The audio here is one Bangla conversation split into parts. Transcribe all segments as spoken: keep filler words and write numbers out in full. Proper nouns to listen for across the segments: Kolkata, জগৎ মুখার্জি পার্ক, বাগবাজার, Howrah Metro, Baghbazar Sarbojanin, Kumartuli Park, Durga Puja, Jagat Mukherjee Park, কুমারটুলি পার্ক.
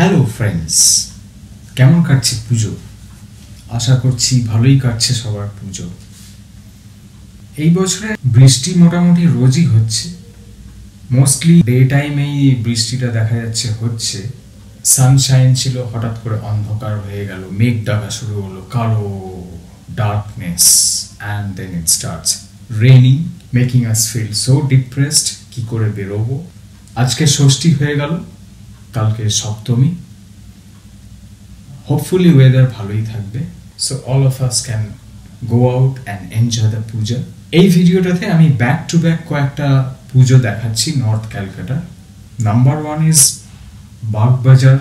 হ্যালো ফ্রেন্ডস, কেমন কাটছে পুজো? আশা করছি ভালোই কাটছে সবার পুজো। এই বছরে বৃষ্টি মোটামুটি রোজই হচ্ছে, মোস্টলি ডে টাইমেই বৃষ্টিটা দেখা যাচ্ছে হচ্ছে। সানশাইন ছিল, হঠাৎ করে অন্ধকার হয়ে গেল, মেঘ ডাকা শুরু হলো, কালো darkness, and then it starts raining, making us feel so depressed. কি করে বেরোবো? আজকে ষষ্ঠী হয়ে গেল, কালকে সপ্তমী। হোপফুলি ওয়েদার ভালোই থাকবে, so all of us can go out and enjoy the puja. এই ভিডিওটাতে আমি ব্যাক টু ব্যাক কয়েকটা পুজো দেখাচ্ছি North Calcutta. Number one is বাগবাজার,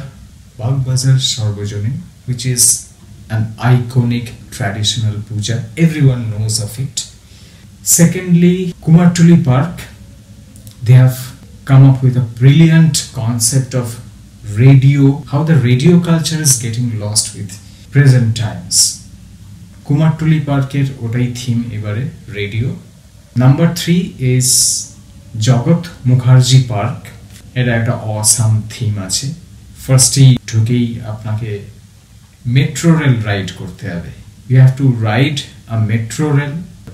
বাগবাজার Sarbojanin, which is an iconic traditional puja, everyone knows of it. Secondly, কুমারটুলি পার্ক, they have come up with a brilliant concept of radio, how the radio culture is getting lost with present times. Kumartuli Park er otai theme ebare radio. Number three is Jagat Mukherjee Park, eta ekta awesome theme ache. Firstly dhukei apnake metro rail ride korte hobe, you have to ride a metro rail,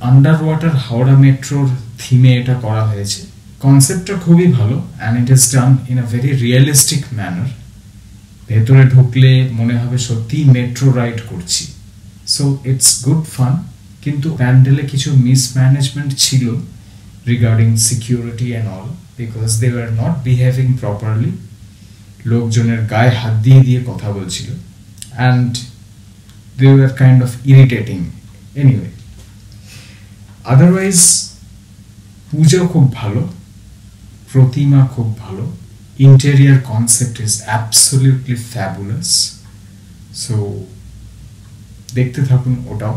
underwater Howrah metro theme eta kora hoyeche. কনসেপ্টটা খুবই ভালো and it is done in a very realistic manner. ভেতরে ঢুকলে মনে হবে সত্যিই মেট্রো রাইড করছি, সো ইটস গুড ফান। কিন্তু প্যান্ডেলে কিছু মিসম্যানেজমেন্ট ছিল regarding security and all, because they were not behaving properly. লোকজনের গায়ে হাত দিয়ে দিয়ে কথা বলছিল and they were kind of irritating. Anyway, otherwise পুজো খুব ভালো, প্রতিমা খুব ভালো, interior concept is absolutely fabulous. So দেখতে থাকুন ওটাও,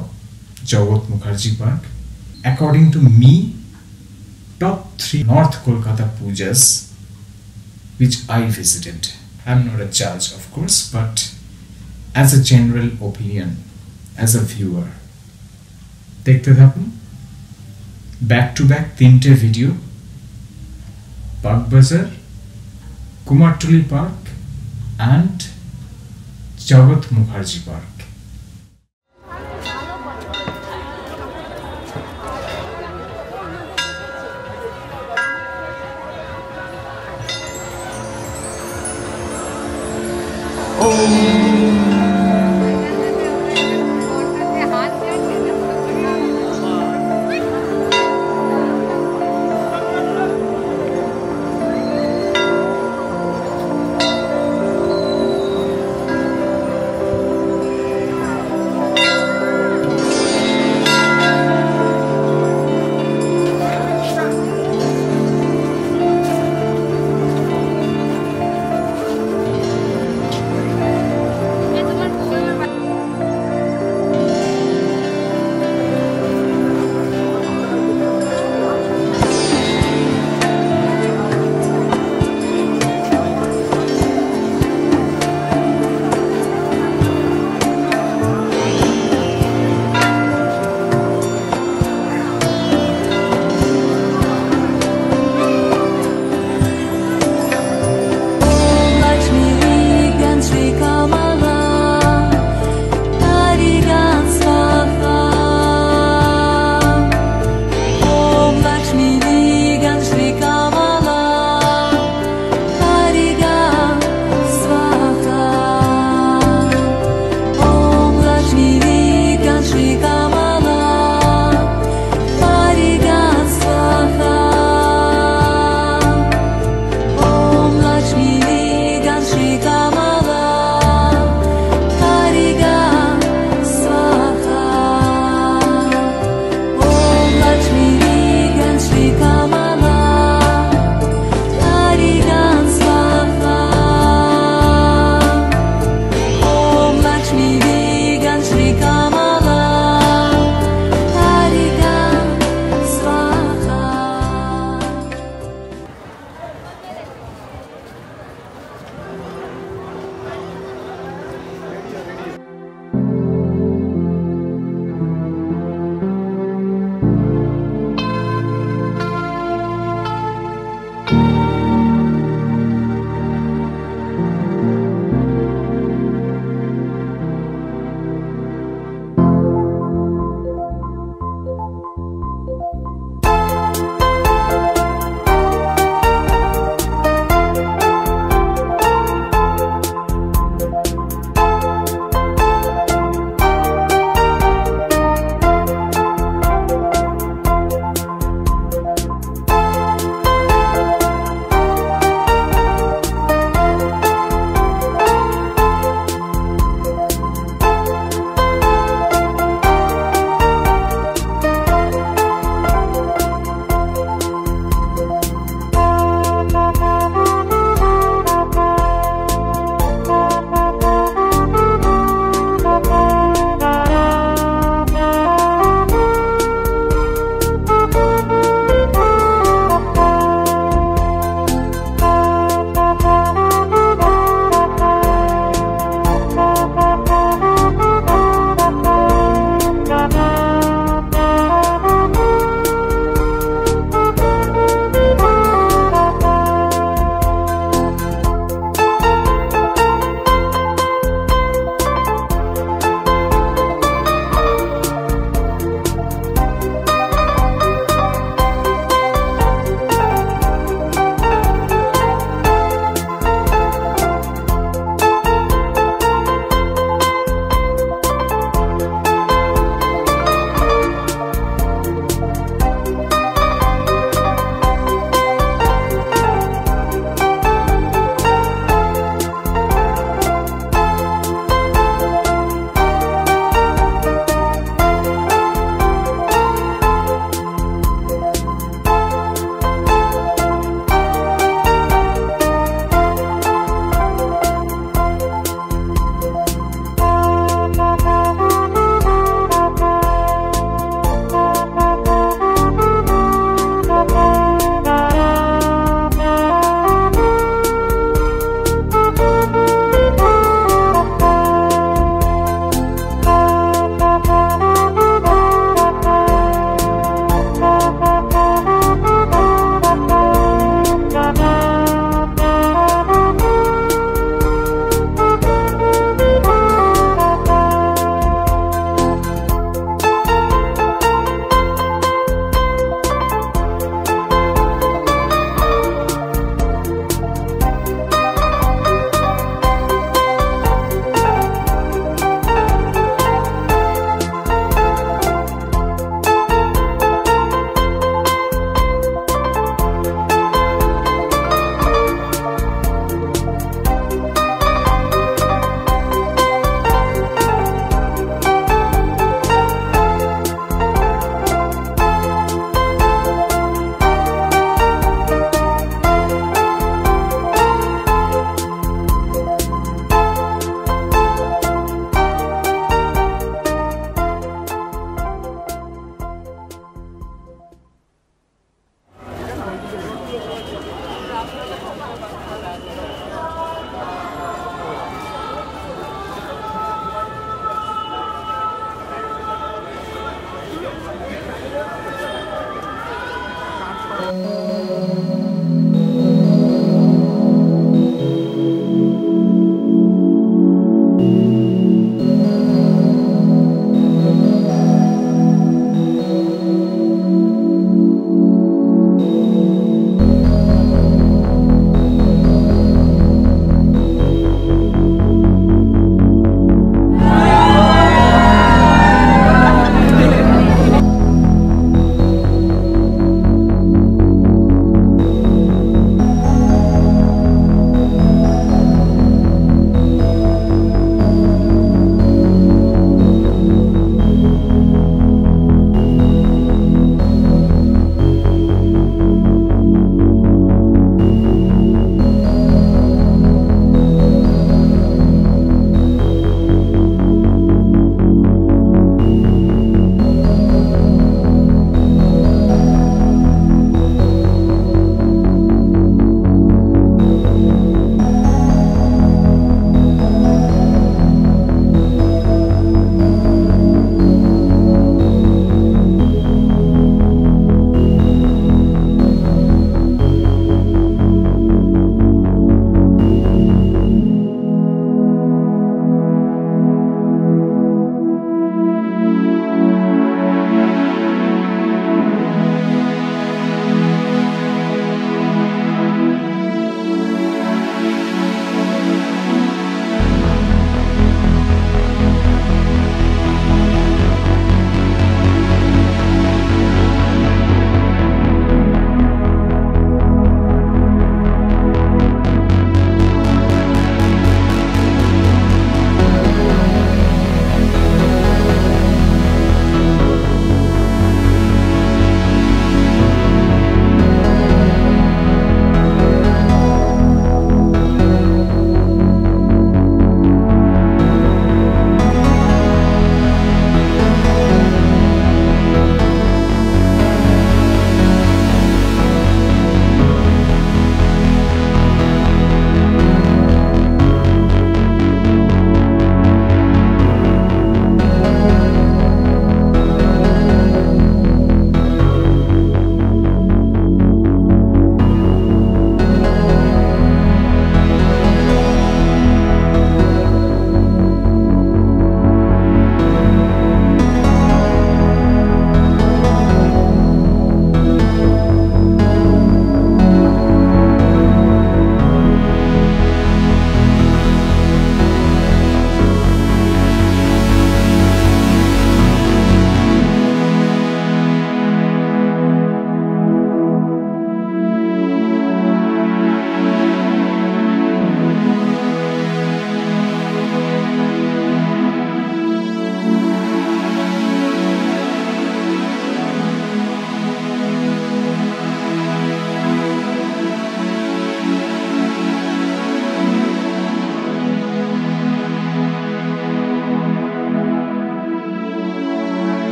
জগৎ মুখার্জি পার্ক। According to me, top three North Kolkata pujas which I visited. I am not a জাজ of course, but as a general opinion, as a viewer, দেখতে থাকুন ব্যাক টু ব্যাক তিনটে video, বাগবাজার, কুমারটুলি পার্ক and জগৎ মুখার্জি পার্ক।